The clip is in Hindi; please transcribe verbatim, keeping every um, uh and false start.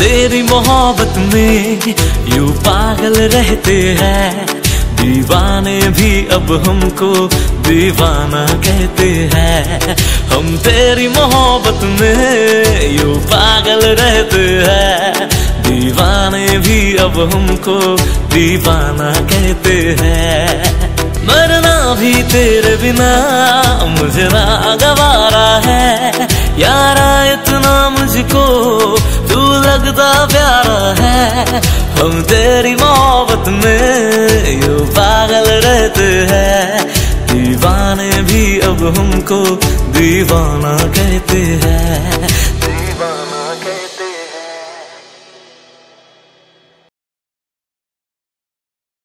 तेरी मोहब्बत में यूं पागल रहते हैं, दीवाने भी अब हमको दीवाना कहते हैं। हम तेरी मोहब्बत में यूं पागल रहते हैं, दीवाने भी अब हमको दीवाना कहते हैं। मरना भी तेरे बिना मुझे ना गवारा है, यारा इतना मुझको तू लगता प्यारा है। हम तेरी मोहब्बत में यूं पागल रहते हैं, दीवाने भी अब हमको दीवाना कहते हैं।